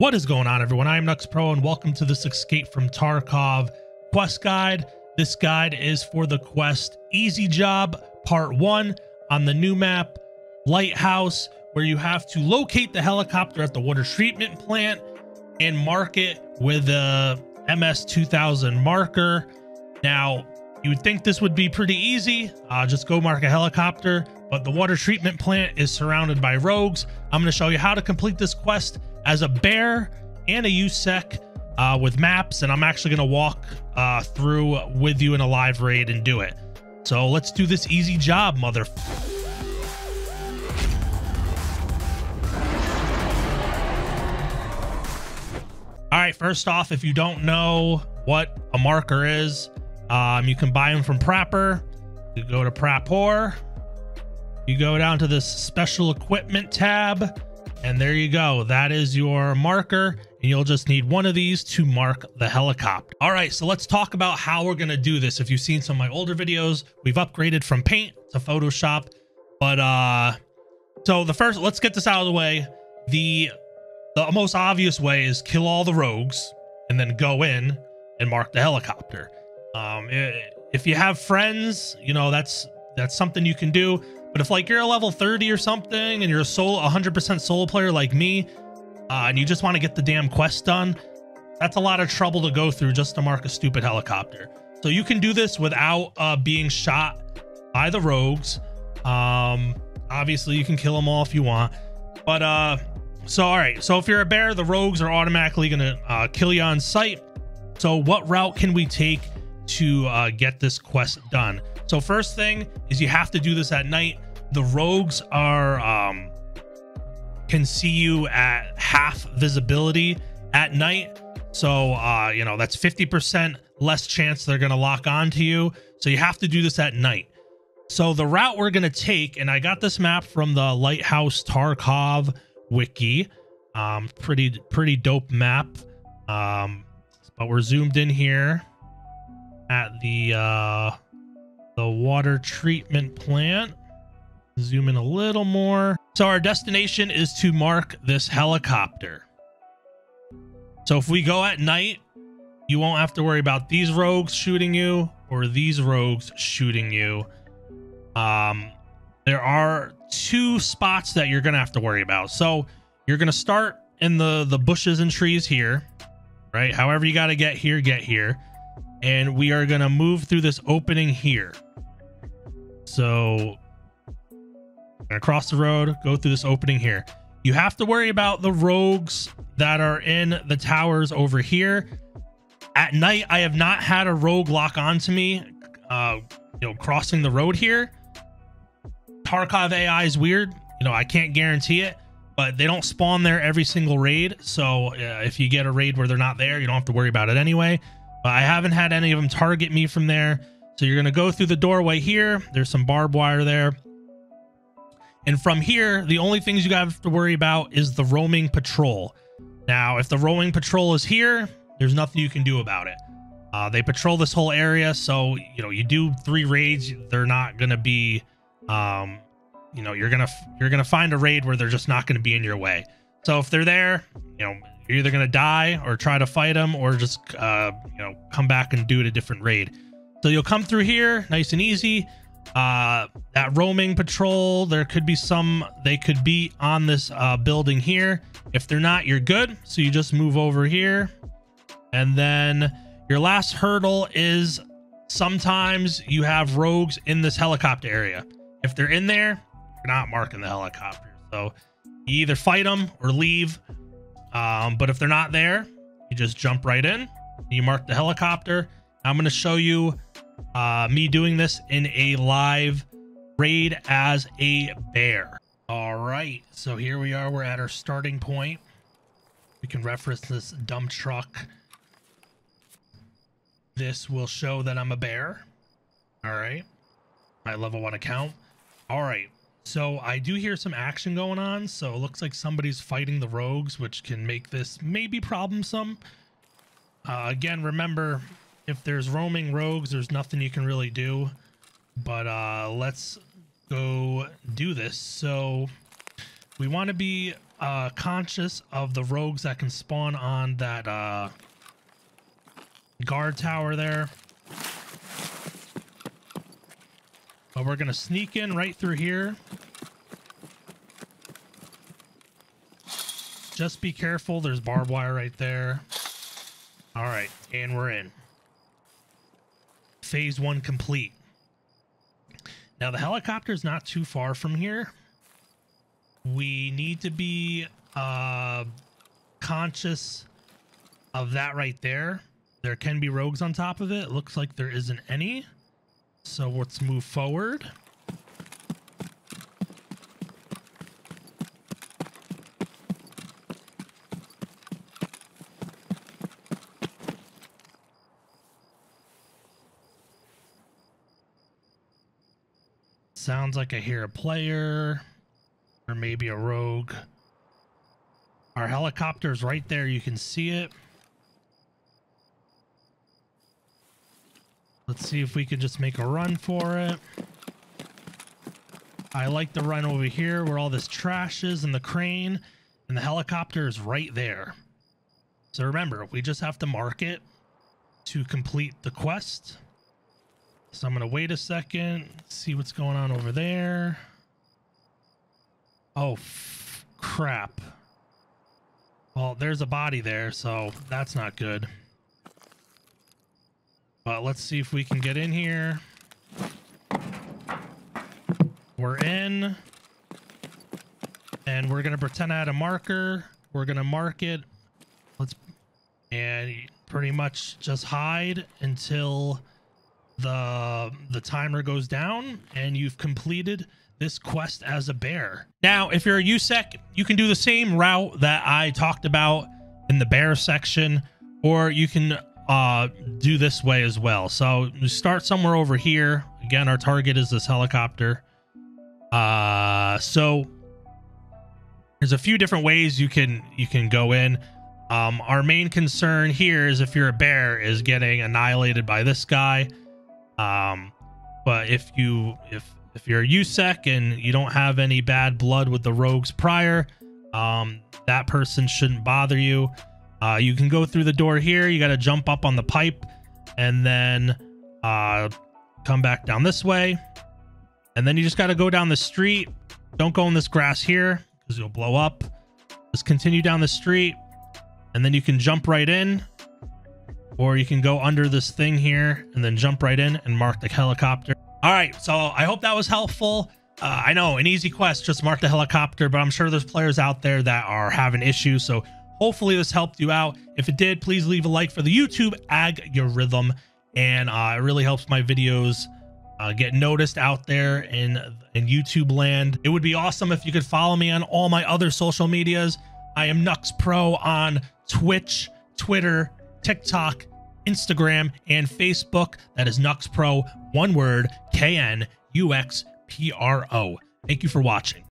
What is going on, everyone? I am Knux Pro, and welcome to this Escape from Tarkov quest guide. This guide is for the quest Easy Job Part 1 on the new map Lighthouse, where you have to locate the helicopter at the water treatment plant and mark it with a MS2000 marker. Now, you would think this would be pretty easy. Just go mark a helicopter, but the water treatment plant is surrounded by rogues. I'm going to show you how to complete this quest as a bear and a USEC with maps, and I'm actually going to walk through with you in a live raid and do it. So let's do this easy job, mother. All right, first off, if you don't know what a marker is, you can buy them from Prapor. You go to Prapor, you go down to this special equipment tab, and there you go. That is your marker, and you'll just need one of these to mark the helicopter. All right, so let's talk about how we're going to do this. If you've seen some of my older videos, we've upgraded from Paint to Photoshop, but so the first, let's get this out of the way. The most obvious way is kill all the rogues and then go in and mark the helicopter. If you have friends, you know, that's something you can do. But if, like, you're a level 30 or something and you're a 100% solo player like me, and you just want to get the damn quest done, that's a lot of trouble to go through just to mark a stupid helicopter. So you can do this without being shot by the rogues. Obviously, you can kill them all if you want. But so, all right. So if you're a bear, the rogues are automatically going to kill you on sight. So what route can we take to get this quest done? So first thing is you have to do this at night. The rogues are can see you at half visibility at night. So, you know, that's 50% less chance they're going to lock onto you. So you have to do this at night. So the route we're going to take, and I got this map from the Lighthouse Tarkov wiki. Pretty dope map. But we're zoomed in here at the water treatment plant. Zoom in a little more. So our destination is to mark this helicopter. So if we go at night, you won't have to worry about these rogues shooting you or these rogues shooting you. There are two spots that you're gonna have to worry about. So you're gonna start in the bushes and trees here, right? However you gotta get here, and we are gonna move through this opening here. So gonna cross the road, go through this opening here. You have to worry about the rogues that are in the towers over here. At night, I have not had a rogue lock onto me, you know, crossing the road here. Tarkov AI is weird. You know, I can't guarantee it, but they don't spawn there every single raid. So if you get a raid where they're not there, you don't have to worry about it anyway. But I haven't had any of them target me from there. So you're going to go through the doorway here. There's some barbed wire there. And from here, the only things you have to worry about is the roaming patrol. Now, if the roaming patrol is here, there's nothing you can do about it. They patrol this whole area. So, you know, you do 3 raids, they're not going to be, you know, you're going to find a raid where they're just not going to be in your way. So if they're there, you know, you're either going to die or try to fight them, or just, you know, come back and do it a different raid. So you'll come through here nice and easy. That roaming patrol, there could be some, they could be on this building here. If they're not, you're good. So you just move over here. And then your last hurdle is sometimes you have rogues in this helicopter area. If they're in there, you're not marking the helicopter. So you either fight them or leave. But if they're not there, you just jump right in, you mark the helicopter. I'm going to show you me doing this in a live raid as a bear. All right, so here we are. We're at our starting point. We can reference this dump truck. This will show that I'm a bear. All right, my level 1 account. All right. So I do hear some action going on, so it looks like somebody's fighting the rogues, which can make this maybe problemsome. Again, remember, if there's roaming rogues, there's nothing you can really do. But let's go do this. So we want to be conscious of the rogues that can spawn on that guard tower there. But we're gonna sneak in right through here. Just be careful, there's barbed wire right there. All right, and we're in. Phase one complete. Now the helicopter's not too far from here. We need to be conscious of that right there. There can be rogues on top of it. It looks like there isn't any. So let's move forward. Sounds like I hear a player or maybe a rogue. Our helicopter's right there. You can see it. Let's see if we can just make a run for it. I like the run over here where all this trash is and the crane and the helicopter is right there. So remember, we just have to mark it to complete the quest. So I'm gonna wait a second, see what's going on over there. Oh, crap. Well, there's a body there, so that's not good. But let's see if we can get in here. We're in. And we're gonna pretend I had a marker. We're gonna mark it. Let's, and pretty much just hide until the timer goes down and you've completed this quest as a bear. Now, if you're a USEC, you can do the same route that I talked about in the bear section, or you can do this way as well. So you start somewhere over here. Again, our target is this helicopter. So there's a few different ways you can go in. Our main concern here is if you're a bear is getting annihilated by this guy. But if you're a USEC and you don't have any bad blood with the rogues prior, that person shouldn't bother you. You can go through the door here. You got to jump up on the pipe and then come back down this way. And then you just got to go down the street. Don't go in this grass here because you'll blow up. Just continue down the street and then you can jump right in, or you can go under this thing here and then jump right in and mark the helicopter. All right, so I hope that was helpful. I know an easy quest, just mark the helicopter, but I'm sure there's players out there that are having issues. So hopefully this helped you out. If it did, please leave a like for the YouTube algorithm, and it really helps my videos get noticed out there in YouTube land. It would be awesome if you could follow me on all my other social medias. I am Knux Pro on Twitch, Twitter, TikTok, Instagram, and Facebook. That is Knux Pro, one word, KNUXPRO. Thank you for watching.